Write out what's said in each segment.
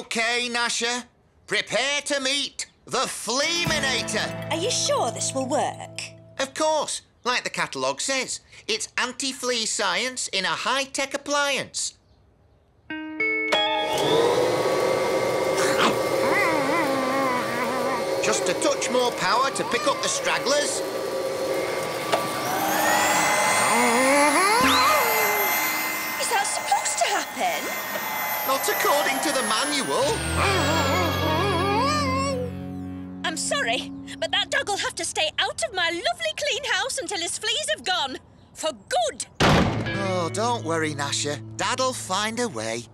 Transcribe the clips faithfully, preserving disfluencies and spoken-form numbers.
OK, Gnasher. Prepare to meet the Fleaminator. Are you sure this will work? Of course. Like the catalogue says, it's anti-flea science in a high-tech appliance. Just a touch more power to pick up the stragglers. Is that supposed to happen? Not according to the manual. I'm sorry, but that dog'll have to stay out of my lovely clean house until his fleas have gone. For good. Oh, don't worry, Gnasher. Dad'll find a way.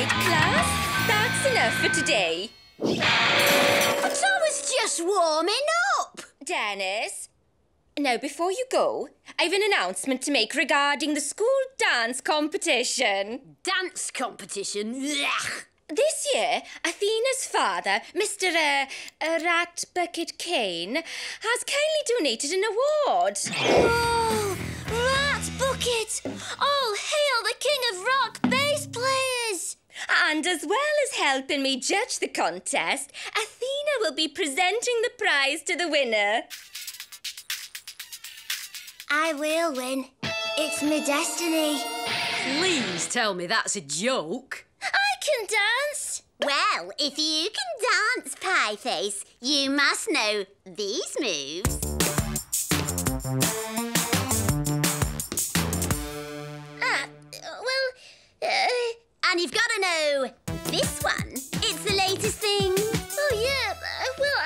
Class, that's enough for today. But I was just warming up. Dennis, now before you go, I've an announcement to make regarding the school dance competition. Dance competition? Blech. This year, Athena's father, Mister Uh, uh, Rat Bucket Kane, has kindly donated an award. Oh, Rat Bucket! All hail the king of rock bass players! And as well as helping me judge the contest, Athena will be presenting the prize to the winner. I will win. It's my destiny. Please tell me that's a joke. I can dance. Well, if you can dance, Pie Face, you must know these moves. Ah, well, uh... And you've got to know this one. It's the latest thing. Oh, yeah. Uh, well,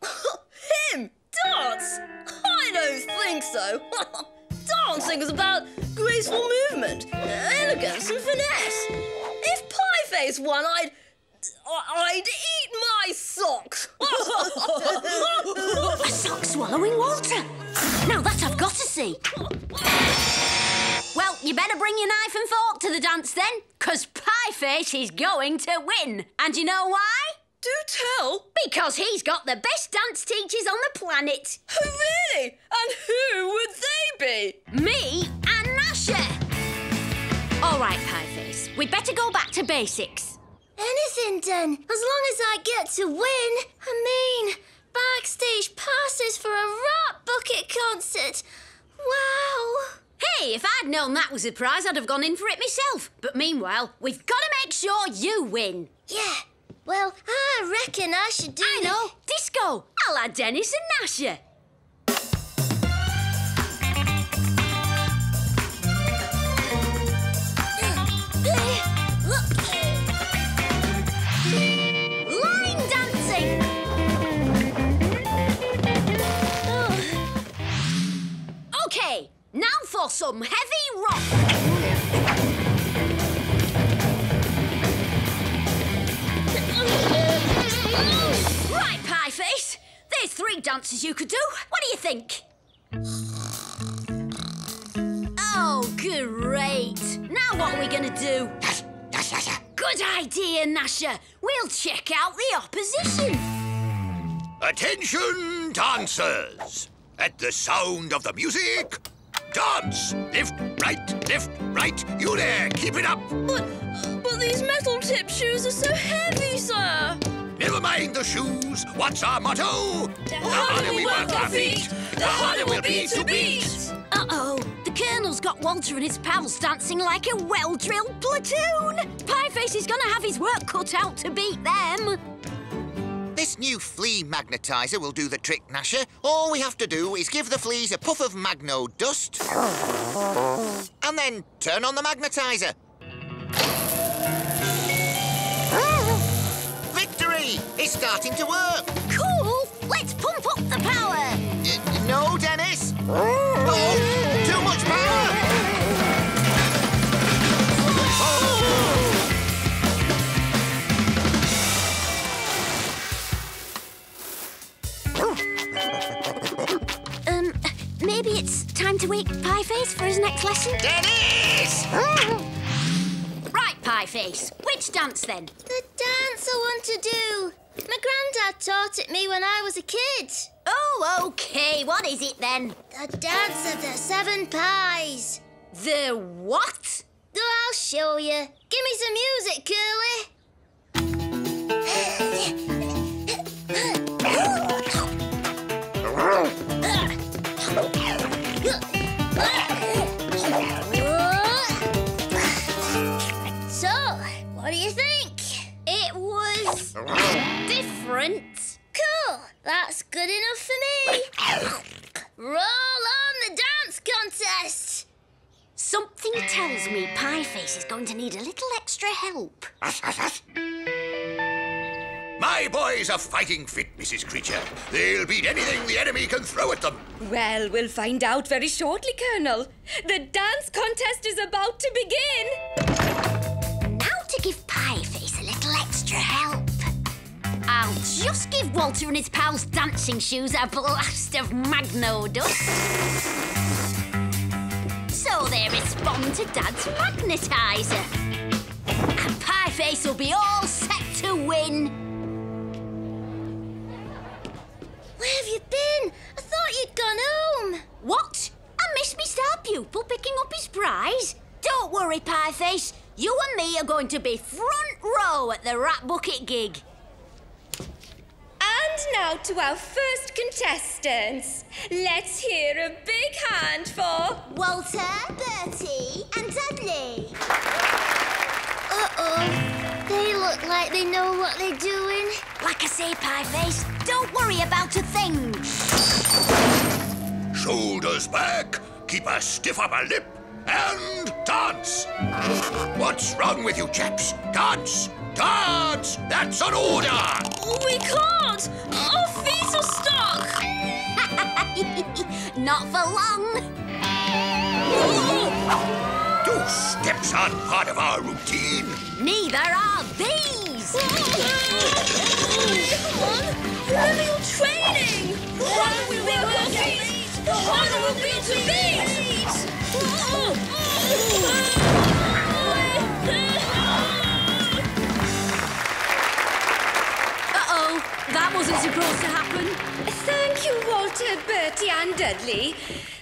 I... Uh... Him? Dance? I don't think so. Dancing is about graceful movement, elegance and finesse. If Pie Face won, I'd... I'd eat my socks. A sock swallowing Walter. Now that I've got to see. Well, you better bring your knife and fork to the dance then, because Pie Face is going to win. And you know why? Do tell. Because he's got the best dance teachers on the planet. Oh, really? And who would they be? Me and Gnasher. All right, Pie Face, we'd better go back to basics. Anything done, as long as I get to win. I mean, backstage passes for a Rat Bucket concert. Wow. Hey, if I'd known that was a prize, I'd have gone in for it myself. But meanwhile, we've got to make sure you win. Yeah, well, I reckon I should do... I know, disco, a la Dennis and Gnasher. Now for some heavy rock. Right, Pie Face. There's three dances you could do. What do you think? Oh, great. Now what are we going to do? Good idea, Gnasher. We'll check out the opposition. Attention, dancers. At the sound of the music... Dance! Lift, right, lift, right. You there, keep it up. But, but these metal-tip shoes are so heavy, sir. Never mind the shoes. What's our motto? The, the harder, harder we work our feet, feet the, the harder, harder we'll be to beat. beat. Uh-oh. The Colonel's got Walter and his pals dancing like a well-drilled platoon. Pie Face is going to have his work cut out to beat them. This new flea magnetiser will do the trick, Gnasher. All we have to do is give the fleas a puff of magno dust and then turn on the magnetiser. Victory! It's starting to work. Cool! Let's pump up the power. Uh, no, Dennis. Oh, too much power! Um, maybe it's time to wake Pie Face for his next lesson? Dennis! Right, Pie Face, which dance then? The dance I want to do. My granddad taught it me when I was a kid. Oh, OK. What is it, then? The Dance of the Seven Pies. The what? Oh, I'll show you. Give me some music, Curly. So, what do you think? It was different. Cool. That's good enough for me. Roll on the dance contest. Something tells me Pie Face is going to need a little extra help. My boys are fighting fit, Missus Creature. They'll beat anything the enemy can throw at them. Well, we'll find out very shortly, Colonel. The dance contest is about to begin. Now to give Pie Face a little extra help. I'll just give Walter and his pals dancing shoes a blast of magno dust. So they respond to Dad's magnetizer. And Pie Face will be all set to win. Where have you been? I thought you'd gone home. What? I missed me star pupil picking up his prize. Don't worry, Pie Face. You and me are going to be front row at the Rat Bucket gig. And now to our first contestants. Let's hear a big hand for Walter, Bertie, and Dudley. Uh-oh. They look like they know what they're doing. Like I say, Pie Face, don't worry about a thing. Shoulders back, keep a stiff upper lip, and dance. What's wrong with you, chaps? Dance, dance, that's an order. We can't. Our feet are stuck. Not for long. Two steps aren't part of our routine. Neither are these. Come on, remember training. One will be our feet, one will be to beat. Uh-oh, that wasn't supposed to happen. Thank you, Walter, Bertie and Dudley.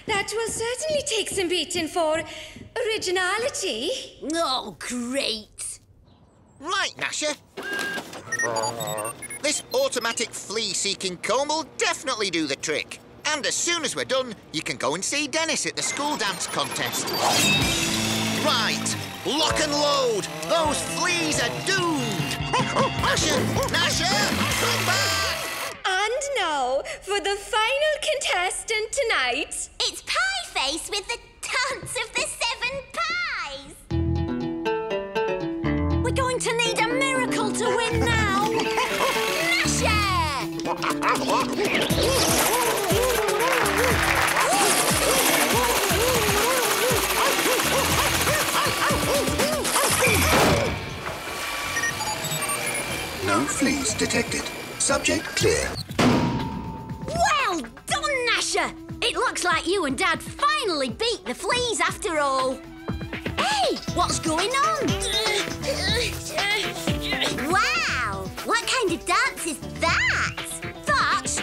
That will certainly take some beating for originality. Oh, great. Right, Gnasher. This automatic flea-seeking comb will definitely do the trick. And as soon as we're done, you can go and see Dennis at the school dance contest. Right, lock and load. Those fleas are doomed. Gnasher, Gnasher, come back! And now for the final contestant tonight. It's Pie Face with the Dance of the Seven Pies. We're going to need a miracle to win now. Gnasher! No fleas detected. Subject clear. Well done, Gnasher! It looks like you and Dad finally beat the fleas after all. Hey, what's going on? Wow! What kind of dance is that? That's...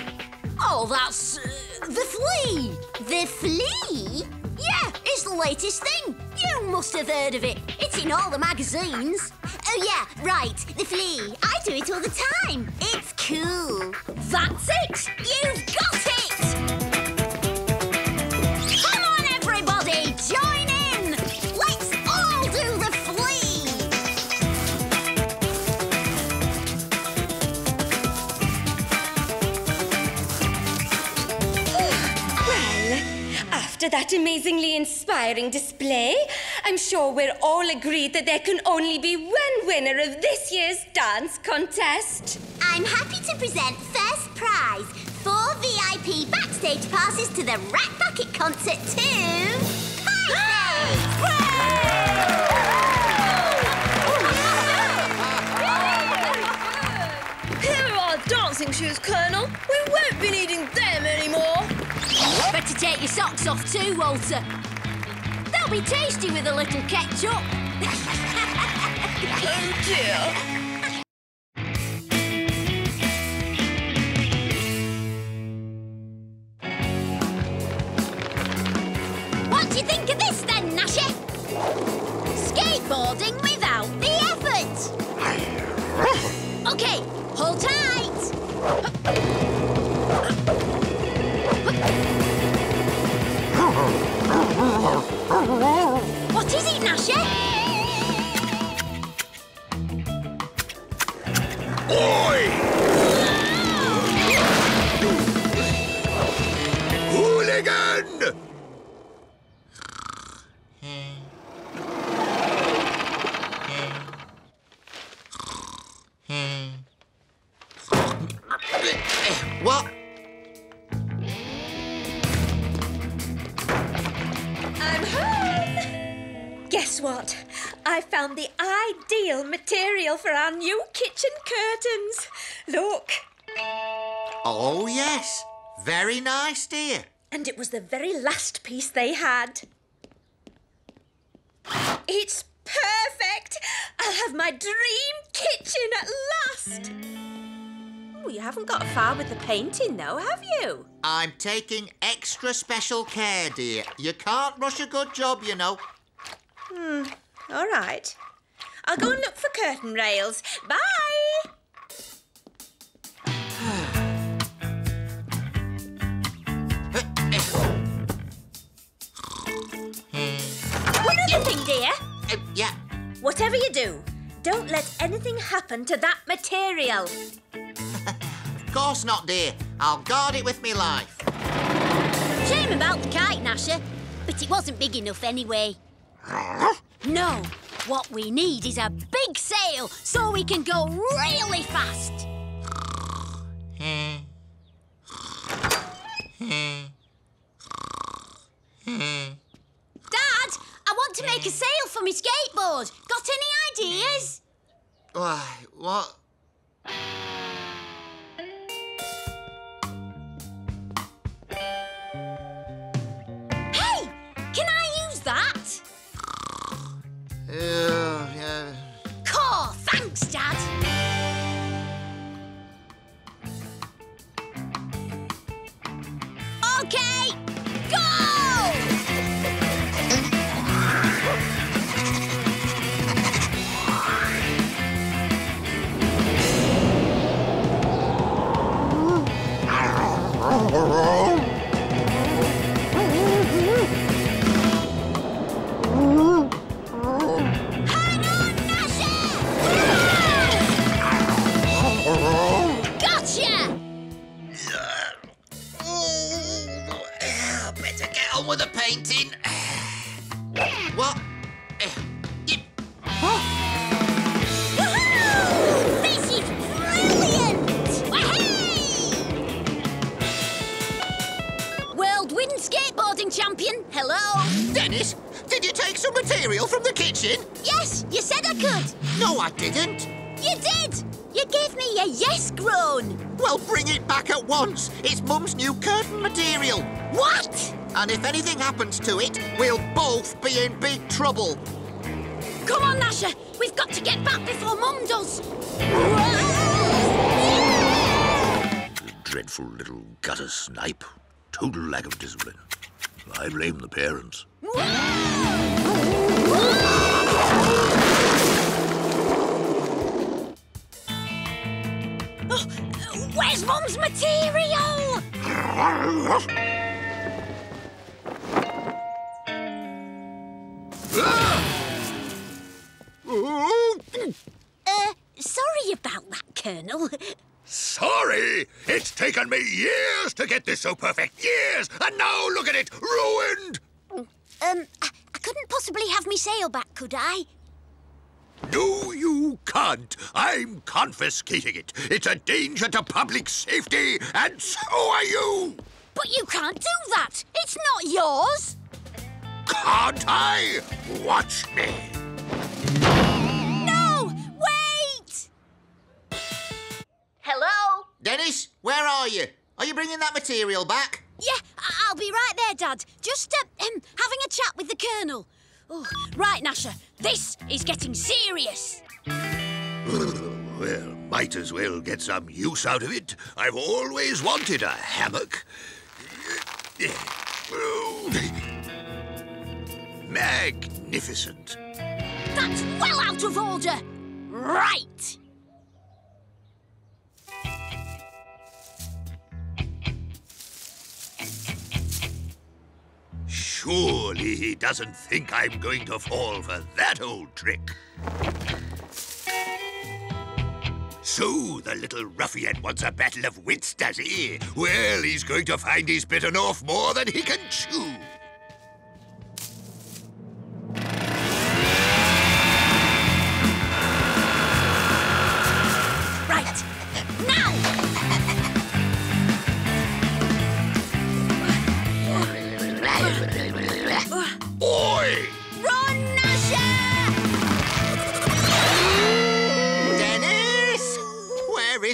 Oh, that's... Uh, the flea! The flea? Yeah, it's the latest thing. You must have heard of it. It's in all the magazines. Oh, yeah, right. The flea. I do it all the time. It's cool. That's it. You've got it. Come on, everybody. Join in. Let's all do the flea. Well, after that amazingly inspiring display, I'm sure we're all agreed that there can only be one winner of this year's dance contest. I'm happy to present first prize, four V I P backstage passes to the Rat Bucket concert to... Pie Face! Here are our dancing shoes, Colonel. We won't be needing them anymore. Better take your socks off too, Walter. Be tasty with a little ketchup. Oh dear. do you think of this then, Gnasher? Skateboarding without the effort. Okay, hold tight. What is it, Gnasher? Oi! Hooligan! What? I'm home! Guess what? I found the ideal material for our new kitchen curtains. Look. Oh, yes. Very nice, dear. And it was the very last piece they had. It's perfect. I'll have my dream kitchen at last. Oh, you haven't got far with the painting, though, have you? I'm taking extra special care, dear. You can't rush a good job, you know. Hmm. All right. I'll go and look for curtain rails. Bye! One other thing, dear. Uh, yeah? Whatever you do, don't let anything happen to that material. Of course not, dear. I'll guard it with me life. Shame about the kite, Gnasher, but it wasn't big enough anyway. No, what we need is a big sail so we can go really fast. Dad, I want to make a sail for my skateboard. Got any ideas? Why, what? Hey, can I use that? Uh, yeah. Cool, thanks, Dad. OK, go! With a painting. What? Woohoo! This is brilliant! Wahey! World wind skateboarding champion, hello. Dennis, did you take some material from the kitchen? Yes, you said I could. No, I didn't. You did! You gave me a yes groan. Well, bring it back at once. It's Mum's new curtain material. What? And if anything happens to it, we'll both be in big trouble. Come on, Gnasher. We've got to get back before Mum does. Dreadful little gutter snipe. Total lack of discipline. I blame the parents. Oh, where's Mum's material? Uh, sorry about that, Colonel. Sorry? It's taken me years to get this so perfect. Years! And now look at it, ruined! Um, I, I couldn't possibly have me sail back, could I? No, you can't. I'm confiscating it. It's a danger to public safety, and so are you! But you can't do that. It's not yours. Can't I? Watch me. No! Wait! Hello? Dennis, where are you? Are you bringing that material back? Yeah, I I'll be right there, Dad. Just, uh, um, having a chat with the Colonel. Oh, right, Gnasher, this is getting serious. Well, might as well get some use out of it. I've always wanted a hammock. Magnificent. That's well out of order. Right. Surely he doesn't think I'm going to fall for that old trick. So the little ruffian wants a battle of wits, does he? Well, he's going to find he's bitten off more than he can chew.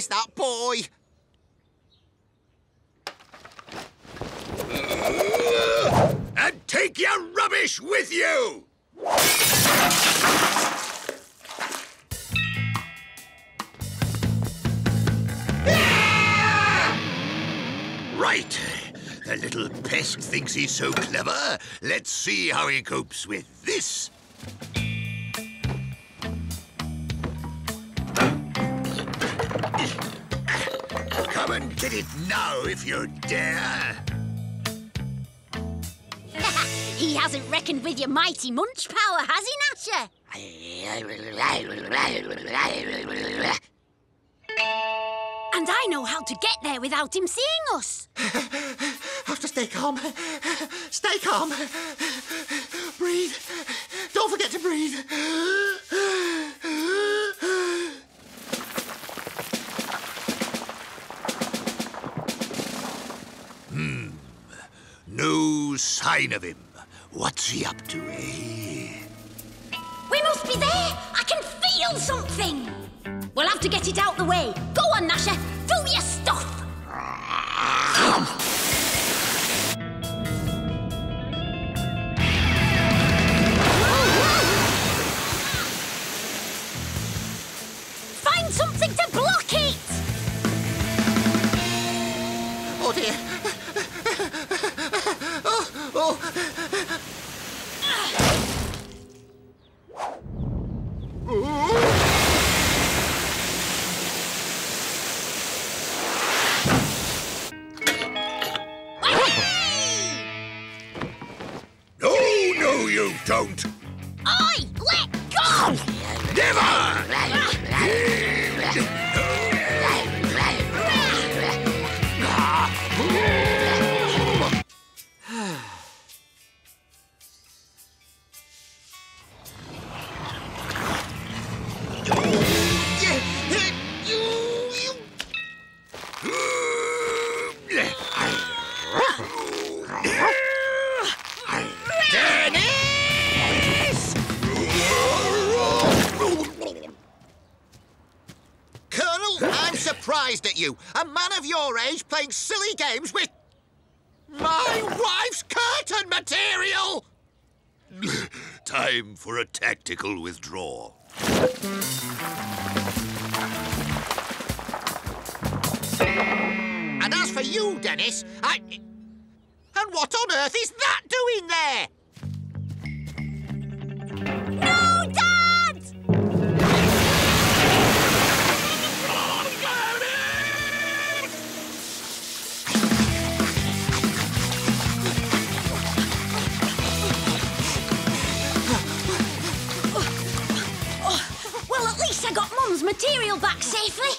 That boy. And take your rubbish with you. Right. The little pest thinks he's so clever. Let's see how he copes with this. Come and get it now, if you dare. He hasn't reckoned with your mighty munch power, has he, Gnasher? And I know how to get there without him seeing us. I have to stay calm. Stay calm. Breathe. Don't forget to breathe. No sign of him. What's he up to, eh? We must be there! I can feel something! We'll have to get it out the way. Go on, Gnasher. Do your stuff! Find something to block it! Oh, dear. Oh. No, no, you don't. Oi, let go! Never! Surprised at you, a man of your age playing silly games with my wife's curtain material. Time for a tactical withdrawal. And as for you, Dennis, I... And what on earth is that doing there? I got Mum's material back safely.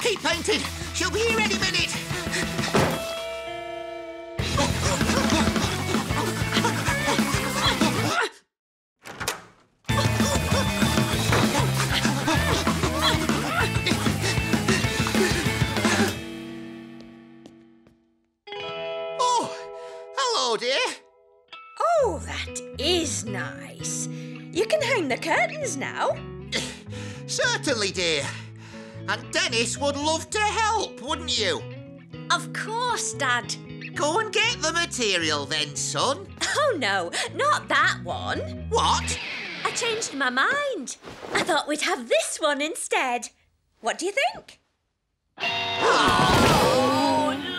Keep painting. She'll be here any minute. Oh, hello, dear. Oh, that is nice. You can hang the curtains now. Certainly, dear. And Dennis would love to help, wouldn't you? Of course, Dad. Go and get the material then, son. Oh, no, not that one. What? I changed my mind. I thought we'd have this one instead. What do you think? Oh, no.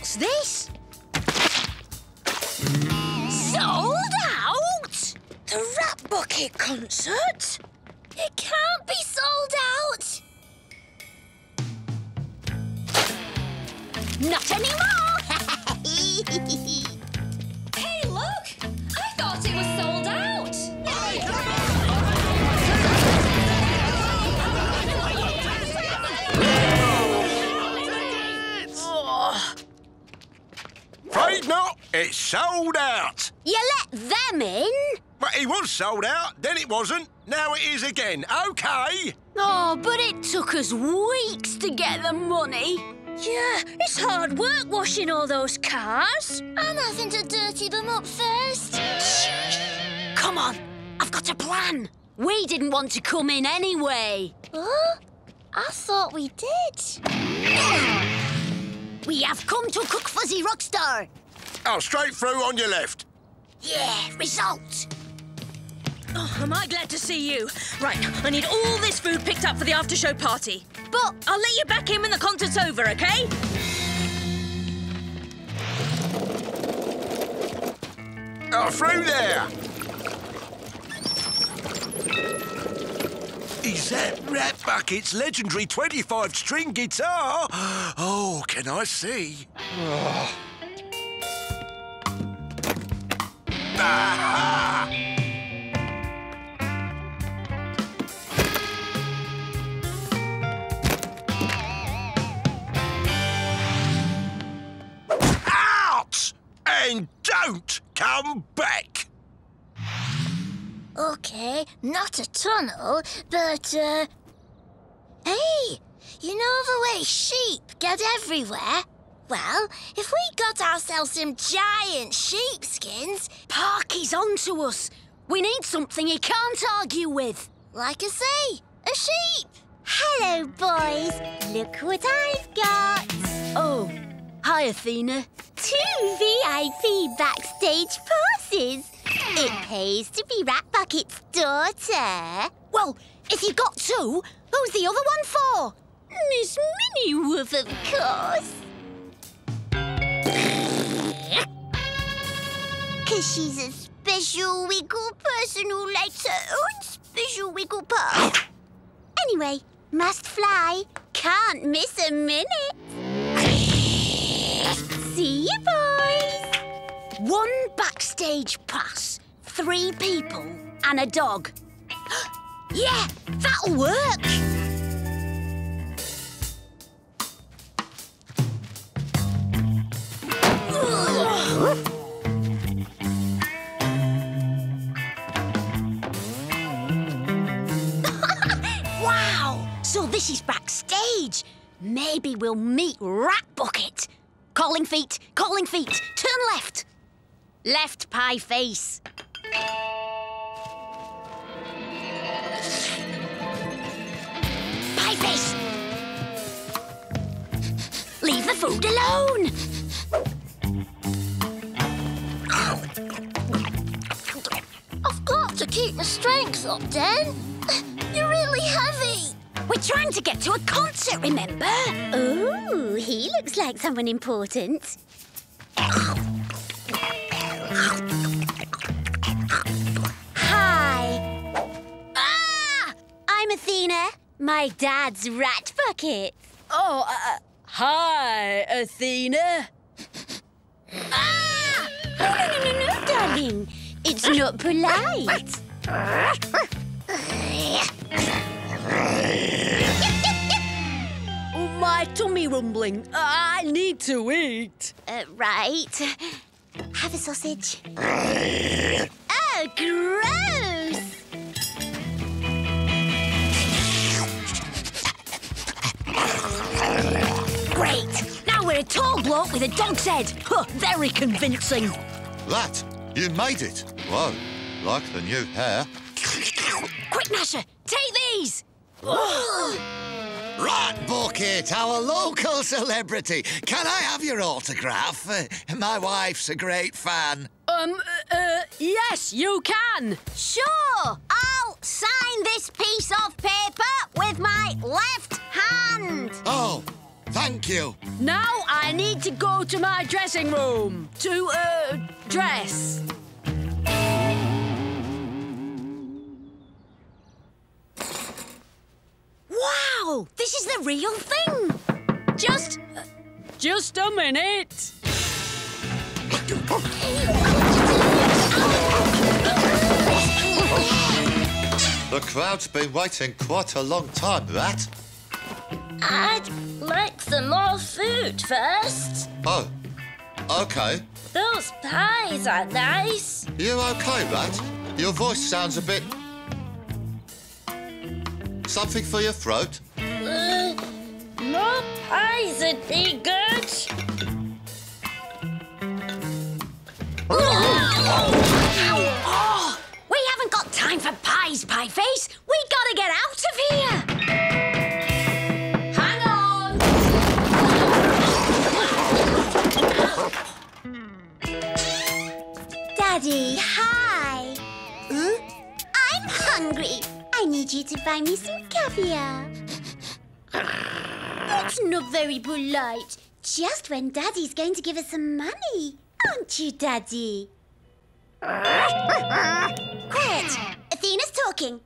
What's this? Sold out? The Rat Bucket concert? It can't be sold out. Not anymore! Hey, look! I thought it was sold out! Hey, come on! Oh. Right, not. It's sold out! You let them in? But he was sold out, then it wasn't, now it is again, OK? Oh, but it took us weeks to get the money. Yeah, it's hard work washing all those cars. I'm having to dirty them up first. Come on, I've got a plan. We didn't want to come in anyway. Huh? I thought we did. We have come to Cook Fuzzy Rockstar. Oh, straight through on your left. Yeah, result. Oh, am I glad to see you. Right, I need all this food picked up for the after-show party. But I'll let you back in when the concert's over, OK? Oh, through there! Is that Rat Bucket's legendary twenty-five string guitar? Oh, can I see? Oh. Ah-ha! And don't come back! OK, not a tunnel, but, uh... hey, you know the way sheep get everywhere? Well, if we got ourselves some giant sheepskins... Parky's onto us. We need something he can't argue with. Like I say, a sheep. Hello, boys. Look what I've got. Oh, hi, Athena. Two V I P backstage passes. It pays to be Rat Bucket's daughter. Well, if you got two, who's the other one for? Miss Minnieworth, of course. Because she's a special wiggle person who likes her own special wiggle part. Anyway, must fly. Can't miss a minute. See you, boys! One backstage pass, three people and a dog. Yeah, that'll work! Wow! So this is backstage. Maybe we'll meet Rat Bucket. Calling feet, calling feet, turn left. Left, Pie Face. Pie Face! Leave the food alone! I've got to keep my strength up, Den. You're really heavy. We're trying to get to a concert, remember? Ooh, he looks like someone important. Hi. Ah! I'm Athena. My dad's Rat Bucket. Oh, uh, hi, Athena. Ah! No, no, no, no, no, darling. It's not polite. My tummy rumbling. I need to eat. Uh, right. Have a sausage. Oh, gross! Great. Now we're a tall bloke with a dog's head. Huh, very convincing. That, you made it. Whoa, like the new hair. Quick, Gnasher, take these. Rat Bucket, our local celebrity. Can I have your autograph? Uh, my wife's a great fan. Um, uh, yes, you can. Sure. I'll sign this piece of paper with my left hand. Oh, Thank you. Now I need to go to my dressing room to, uh, dress. Wow! This is the real thing! Just... Uh, just a minute. The crowd's been waiting quite a long time, Rat. I'd like some more food first. Oh, OK. Those pies are nice. You OK, Rat? Your voice sounds a bit... Something for your throat? Uh, more pies would be good. Oh, we haven't got time for pies, Pie Face. We gotta get out of here. Hang on. Daddy, hi. Huh? I'm hungry. I need you to buy me some caviar. That's not very polite. Just when Daddy's going to give us some money. Aren't you, Daddy? Quiet! Athena's talking.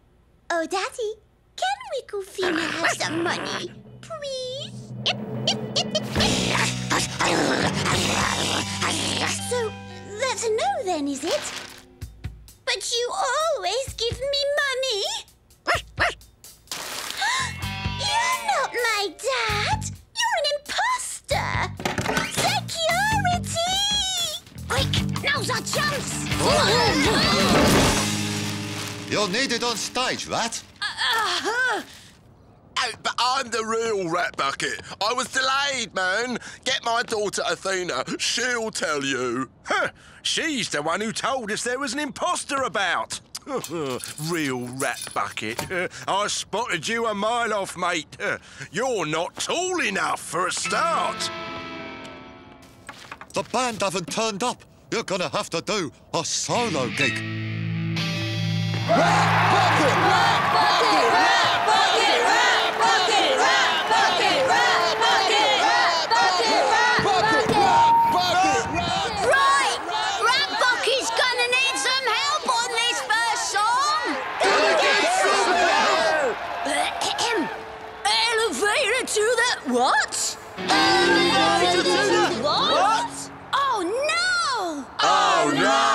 Oh, Daddy, can we go Athena have some money, please? So, that's a no then, is it? But you always give me money. You're not my dad. You're an imposter. Security! Quick! Now's our chance! You're needed on stage, Rat. Uh-huh. Oh, but I'm the real Rat Bucket. I was delayed, man. Get my daughter Athena. She'll tell you. Huh. She's the one who told us there was an imposter about. Real Rat Bucket. I spotted you a mile off, mate. You're not tall enough for a start. The band haven't turned up. You're gonna have to do a solo gig. Rat Bucket! Rat Bucket! Rat Bucket! Rat Bucket! Rat Bucket! Rat Bucket! Rat Bucket! Rat Bucket! Rat Bucket! Right! Rat Bucket's gonna need some help on this first song. Gonna get some help! Elevator to the what? Elevator to the what? Oh, no!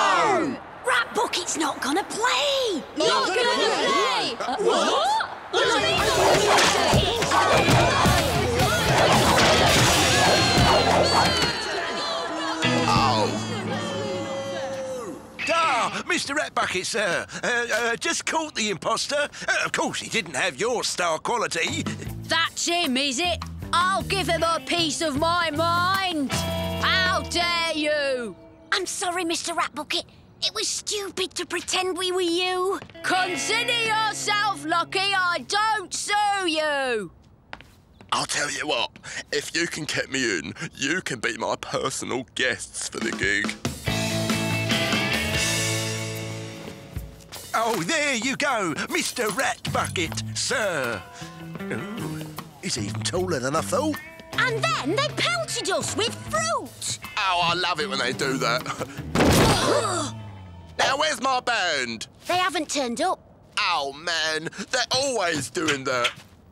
Rat Bucket's not gonna play! Not, not gonna, gonna play! play. Uh, what? what? what? what? Oh! Ah, Mister Rat Bucket, sir. Uh, uh, just caught the imposter. Uh, of course, he didn't have your star quality. That's him, is it? I'll give him a piece of my mind! How dare you! I'm sorry, Mister Rat Bucket. It was stupid to pretend we were you. Consider yourself lucky I don't sue you. I'll tell you what. If you can get me in, you can be my personal guests for the gig. Oh, there you go, Mister Rat Bucket, sir. Ooh, he's even taller than I thought. And then they pelted us with fruit. Oh, I love it when they do that. Now, where's my band? They haven't turned up. Oh, man, they're always doing that.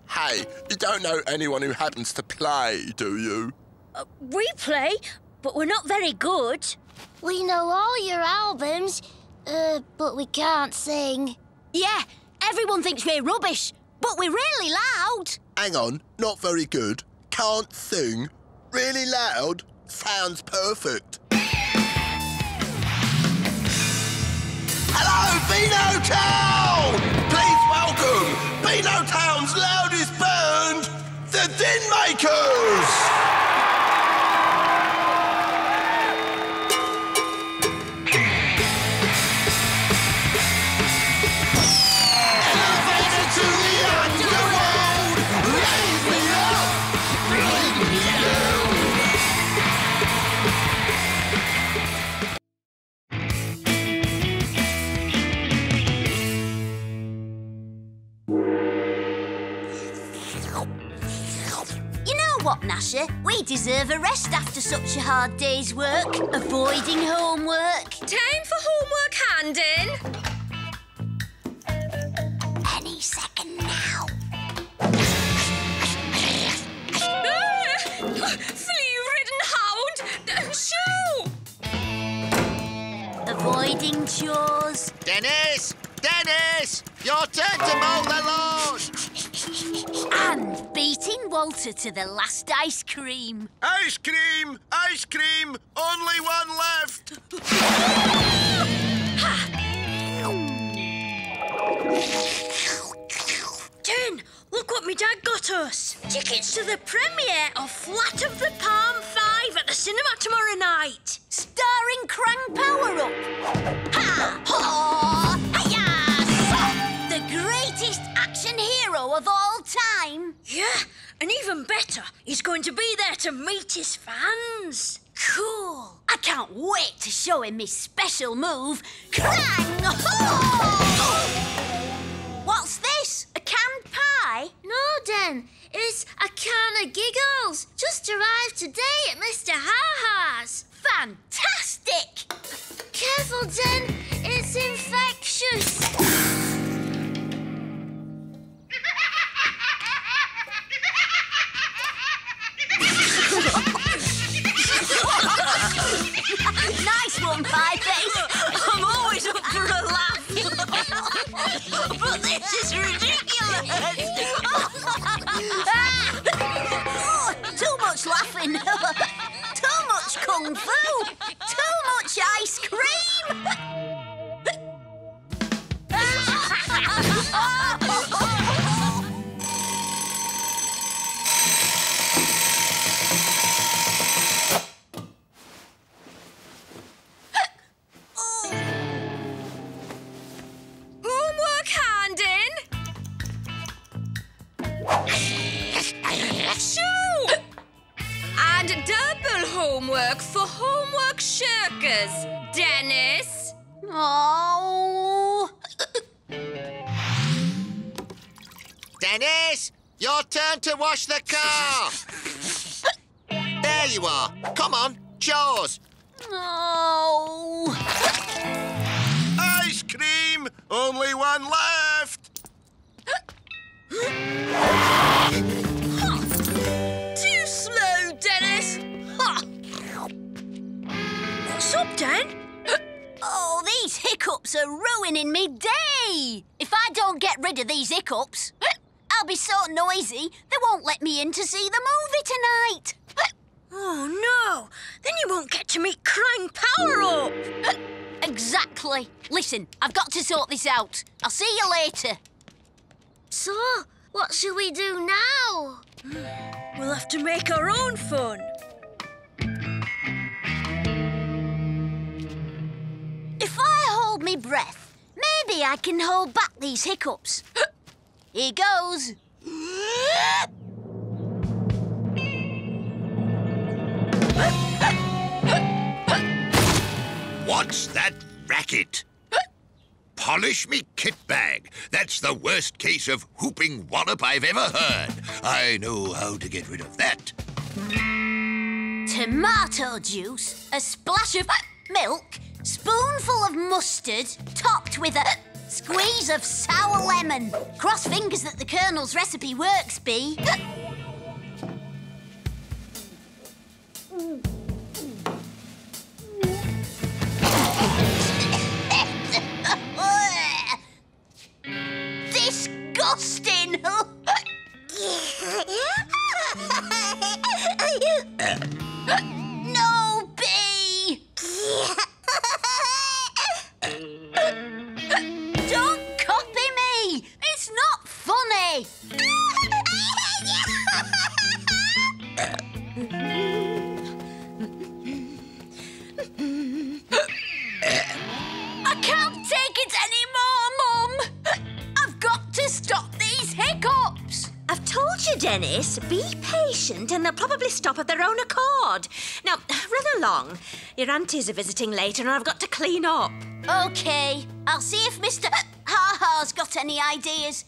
Hey, you don't know anyone who happens to play, do you? Uh, we play, but we're not very good. We know all your albums, uh, but we can't sing. Yeah, everyone thinks we're rubbish, but we're really loud. Hang on, not very good. Can't sing. Really loud. Sounds perfect. Hello, Beanotown! Please welcome Beanotown's loudest band, the Din Makers! Elevator to the underworld, raise me up, bring me down. deserve a rest after such a hard day's work. Avoiding homework. Time for homework handing. Any second now. Flea-ridden hound! Shoo! Avoiding chores. Dennis! Dennis! Your turn to mow the lawn! And beating Walter to the last ice cream. Ice cream! Ice cream! Only one left! Jen, look what me dad got us. Tickets to the premiere of Flat of the Palm five at the cinema tomorrow night. Starring Krang Power-Up. Ha! Ha! Hero of all time. Yeah, and even better, he's going to be there to meet his fans. Cool. I can't wait to show him his special move, Krang! Oh! What's this? A canned pie? No, Den. It's a can of giggles. Just arrived today at Mister Ha Ha's. Fantastic! Careful, Den. It's infectious. Nice one, Pie Face. I'm always up for a laugh. But this is ridiculous. Oh, too much laughing. Too much kung fu. Too much ice cream. Homework for homework shirkers, Dennis. Oh. Dennis, your turn to wash the car. There you are. Come on, chores. Oh. Ice cream. Only one left. Too slow, Dennis. What's up, Dan? Oh, these hiccups are ruining me day. If I don't get rid of these hiccups, I'll be so noisy they won't let me in to see the movie tonight. Oh, no. Then you won't get to meet Krang Power-Up. Exactly. Listen, I've got to sort this out. I'll see you later. So, what shall we do now? We'll have to make our own fun. If I hold my breath, maybe I can hold back these hiccups. Here goes. What's that racket? Polish me kit bag. That's the worst case of whooping wallop I've ever heard. I know how to get rid of that. Tomato juice, a splash of milk, spoonful of mustard, topped with a squeeze of sour lemon. Cross fingers that the Colonel's recipe works, Bee. Disgusting! No, Bee! Don't copy me! It's not funny! I can't take it anymore, Mum! I've got to stop these hiccups! I've told you, Dennis, be patient and they'll probably stop at their own accord. Now, run along. Your aunties are visiting later and I've got to clean up. OK. I'll see if Mister Ha Ha's got any ideas.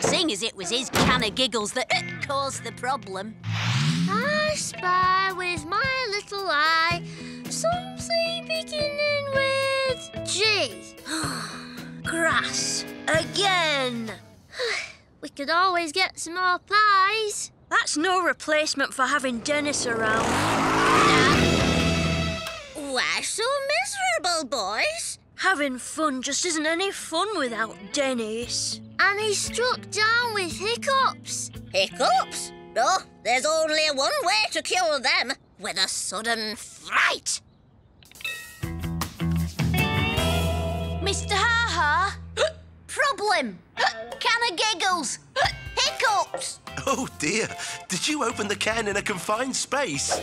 Seeing as it was his can of giggles that caused the problem. I I spy with my little eye something beginning with G. Grass again. We could always get some more pies. That's no replacement for having Dennis around. Uh, we're so miserable, boys. Having fun just isn't any fun without Dennis. And he's struck down with hiccups. Hiccups? No, there's only one way to cure them, with a sudden fright. Mister Ha Ha. Problem. Can of giggles. Hiccups. Oh, dear. Did you open the can in a confined space?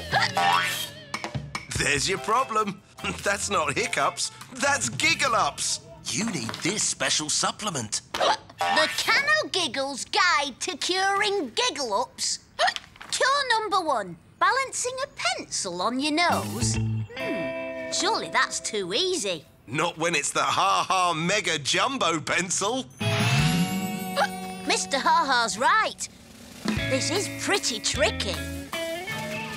There's your problem. That's not hiccups. That's giggle-ups. You need this special supplement. The Can of Giggles Guide to Curing Giggle-Ups. Cure number one. Balancing a pencil on your nose. Hmm. Surely that's too easy. Not when it's the Ha Ha Mega Jumbo Pencil. Mister Ha Ha's right. This is pretty tricky.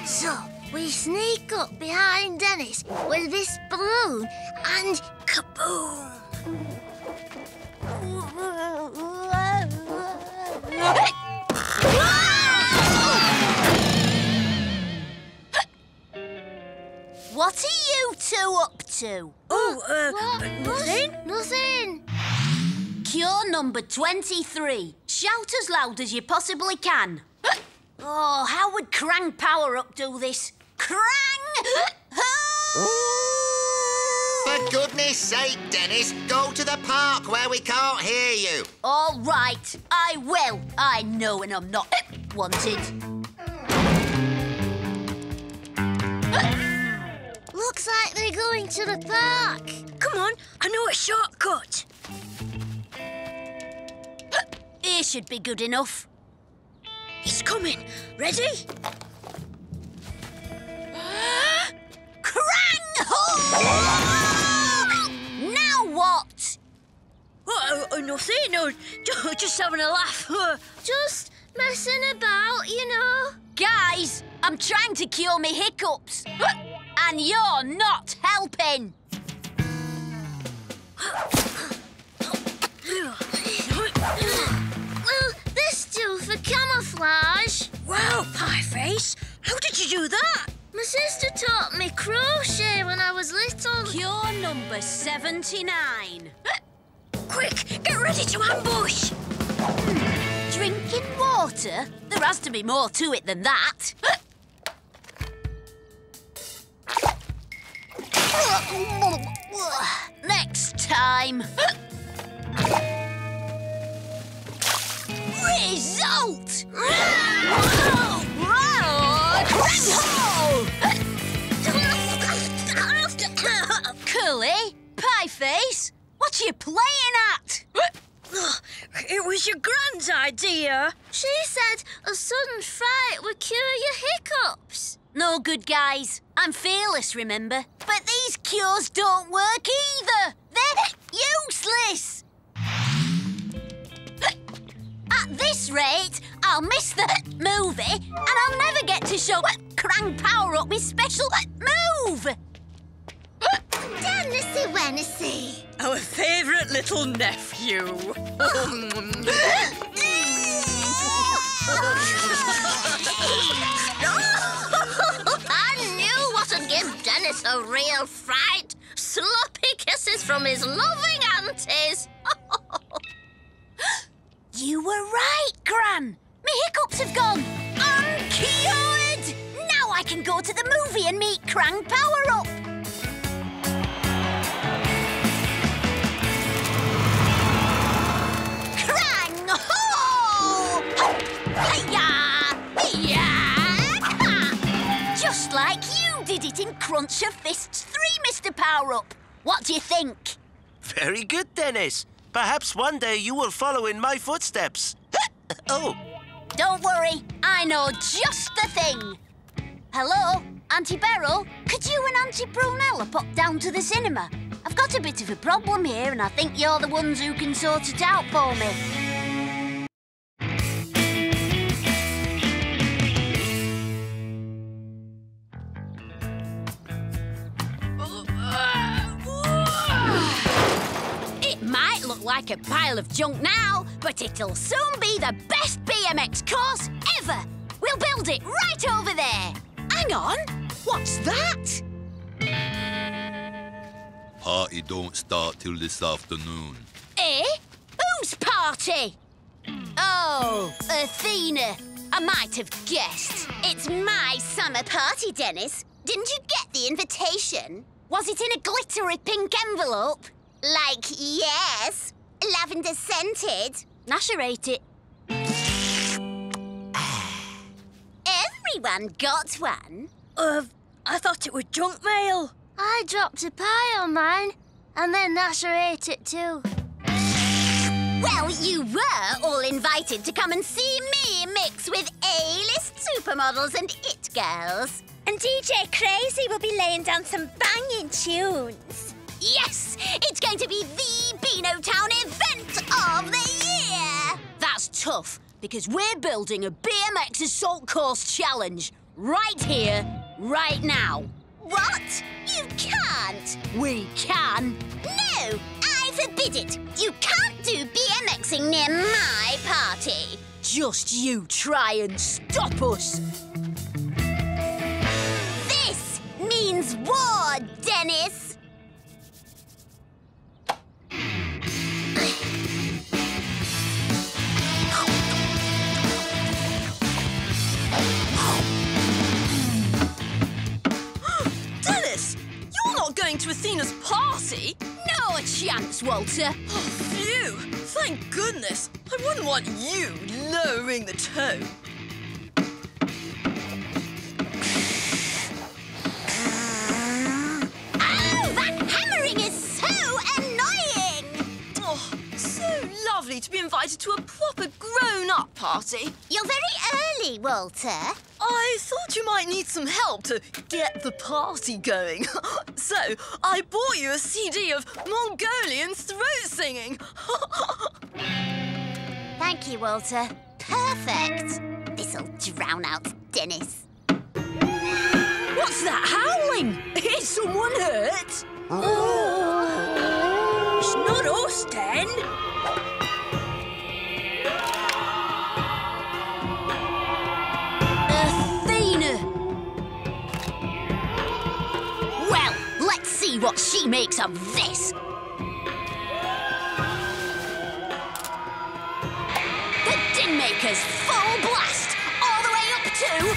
So, we sneak up behind Dennis with this balloon and kaboom! What are you two up to? Oh, uh, what? nothing. Nothing. Cure number twenty-three. Shout as loud as you possibly can. Oh, how would Krang Power-Up do this? Krang! For goodness sake, Dennis, go to the park where we can't hear you. All right, I will. I know when I'm not wanted. Looks like they're going to the park. Come on, I know a shortcut. Here should be good enough. He's coming. Ready? Krang! Now what? Oh, oh, nothing. No, just having a laugh. Just messing about, you know. Guys, I'm trying to cure me hiccups. And you're not helping. Well, this do for camouflage. Wow, Pie Face. How did you do that? My sister taught me crochet when I was little. Cure number seventy-nine. Quick, get ready to ambush. Hmm. Drinking water? There has to be more to it than that. Next time. Result! Curly, Pie Face, what are you playing at? It was your grand's idea. She said a sudden fright would cure your hiccups. No good, guys. I'm fearless, remember? But these cures don't work either. They're useless. At this rate, I'll miss the movie and I'll never get to show Krang Power-Up with special move! Dennisy Wennisy! Our favourite little nephew! I knew what'd give Dennis a real fright! Sloppy kisses from his loving aunties! You were right, Gran. My hiccups have gone uncured. Now I can go to the movie and meet Krang Power-Up. Krang ho! Hi-ya! Hi-ya! Just like you did it in Crunch of Fists three, Mister Power-Up. What do you think? Very good, Dennis. Perhaps one day you will follow in my footsteps. Oh. Don't worry, I know just the thing. Hello, Auntie Beryl, could you and Auntie Brunella pop down to the cinema? I've got a bit of a problem here and I think you're the ones who can sort it out for me. like a pile of junk now, but it'll soon be the best B M X course ever. We'll build it right over there. Hang on, what's that? Party don't start till this afternoon. Eh? Whose party? Oh, Athena. I might have guessed. It's my summer party, Dennis. Didn't you get the invitation? Was it in a glittery pink envelope? Like, yes. Lavender scented. Gnasher ate it. Everyone got one. Uh, I thought it was junk mail. I dropped a pie on mine, and then Gnasher ate it too. Well, you were all invited to come and see me mix with A-list supermodels and it girls. And D J Crazy will be laying down some banging tunes. Yes! It's going to be the Beanotown event of the year! That's tough, because we're building a B M X assault course challenge. Right here, right now. What? You can't! We can! No! Forbid it! You can't do BMXing near my party! Just you try and stop us! This means war, Dennis! Dennis! You're not going to Athena's party! No chance, Walter. Oh, phew! Thank goodness. I wouldn't want you lowering the tone. Oh, that hammering is so annoying! Oh, so lovely to be invited to a proper grown-up party. You're very early, Walter. I thought you might need some help to get the party going. So, I bought you a C D of Mongolian throat singing. Thank you, Walter. Perfect. This'll drown out Dennis. What's that howling? Is someone hurt? Oh. It's not us, Den. See what she makes of this. The din maker's full blast, all the way up to eleven.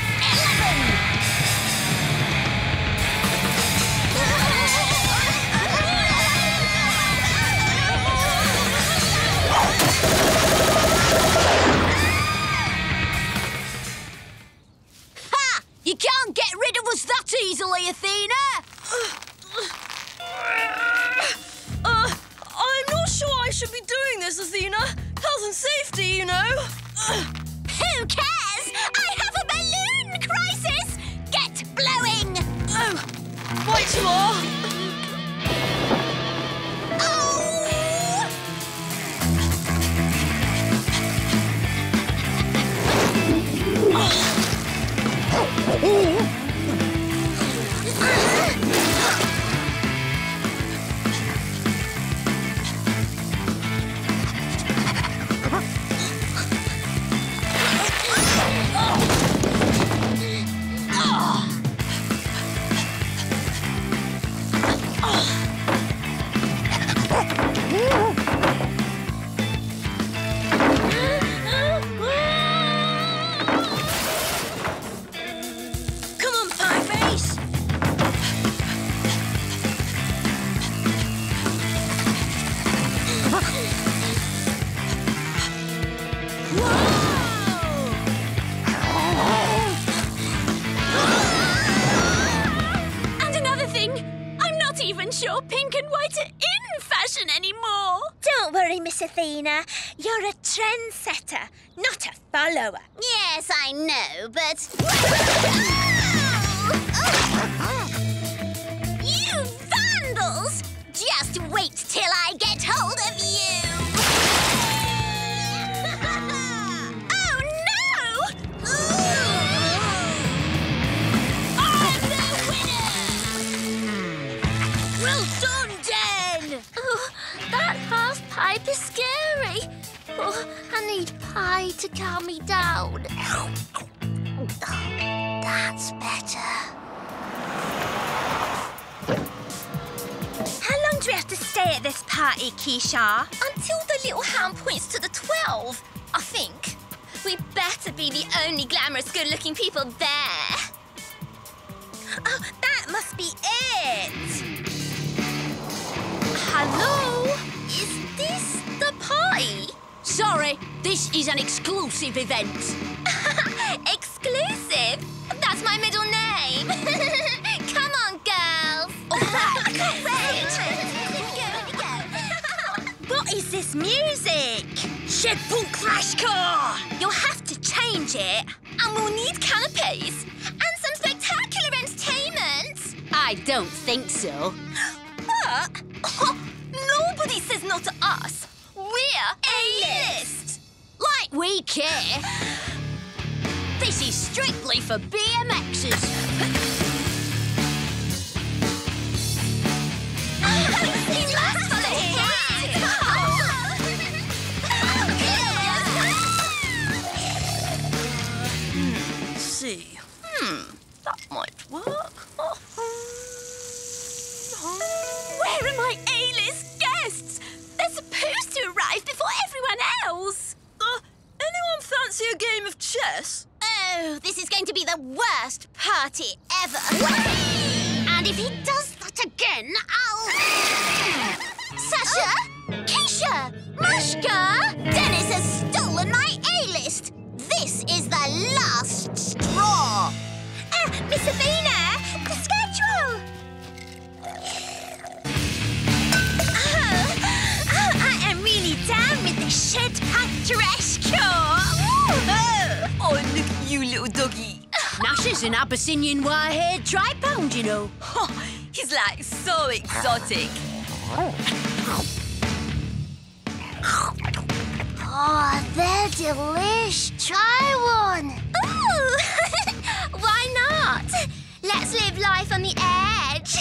Ha! You can't get rid of us that easily, Athena. Uh, I'm not sure I should be doing this, Athena. Health and safety, you know. Who cares? I have a balloon crisis! Get blowing! Oh, right you are. Oh! Oh. Athena, you're a trendsetter, not a follower. Yes, I know, but... Oh! Oh! You vandals! Just wait till I get hold of you! Oh, no! Ooh! I'm the winner! Well done, Den! Oh, that half pie might be scary. Oh, I need pie to calm me down. Oh, that's better. How long do we have to stay at this party, Keisha? Until the little hand points to the twelve, I think. We better be the only glamorous, good-looking people there. Oh, that must be it. Hello? Is this the party? Sorry, this is an exclusive event. Exclusive? That's my middle name. Come on, girls. All right. Great. What is this music? Shebukrashka! You'll have to change it. And we'll need canapes and some spectacular entertainment. I don't think so. What? Oh, nobody says no to us. We're A-list. Like we care. This is strictly for B M Xs. Hmm, see. Hmm, that might work. Where are my A-list guests? They're supposed to arrive before everyone else. Uh, anyone fancy a game of chess? Oh, this is going to be the worst party ever. And if he does that again, I'll... Sasha, oh. Keisha, Mashka, Dennis has stolen my A-list. This is the last straw. Uh, Miss Athena, the schedule. Down with the shed punk trash car. Oh. Oh, look at you, little doggy. Gnasher's an Abyssinian wire-haired tri-pound, you know. Oh, he's, like, so exotic. Oh, they're delish. Try one. Oh, why not? Let's live life on the edge.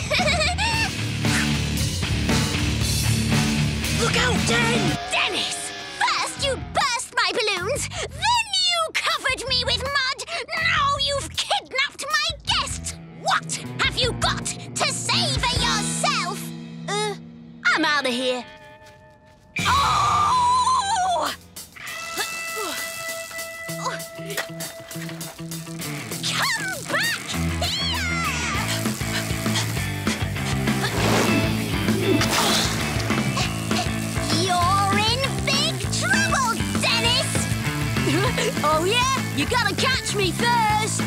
Look out, Den! Dennis! First you burst my balloons, then you covered me with mud. Now you've kidnapped my guests. What have you got to savour yourself? Uh, I'm out of here. Oh! Come back here! Oh. Oh, yeah? You gotta catch me first!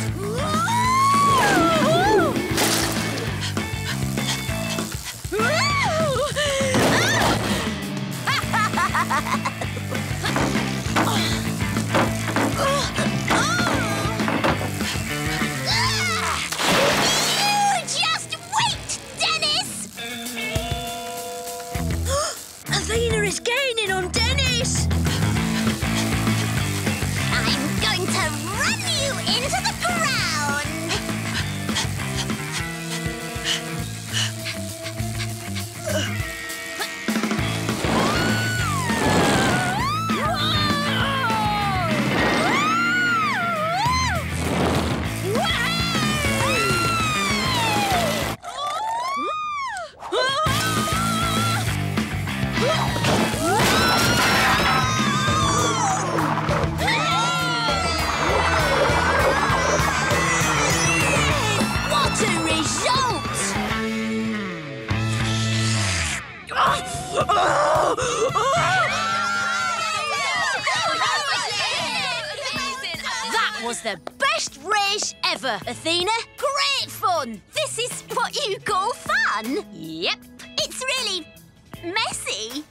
You just wait, Dennis! Athena is gaining on Dennis! Into the ground! That was the best race ever, Athena. Great fun. This is what you call fun? Yep. It's really messy.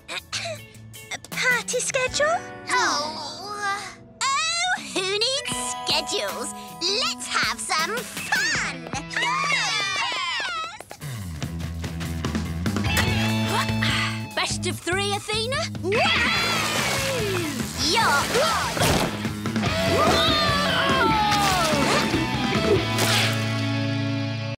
Party schedule? Oh. Oh, who needs schedules? Let's have some fun. Best of three, Athena? Yeah!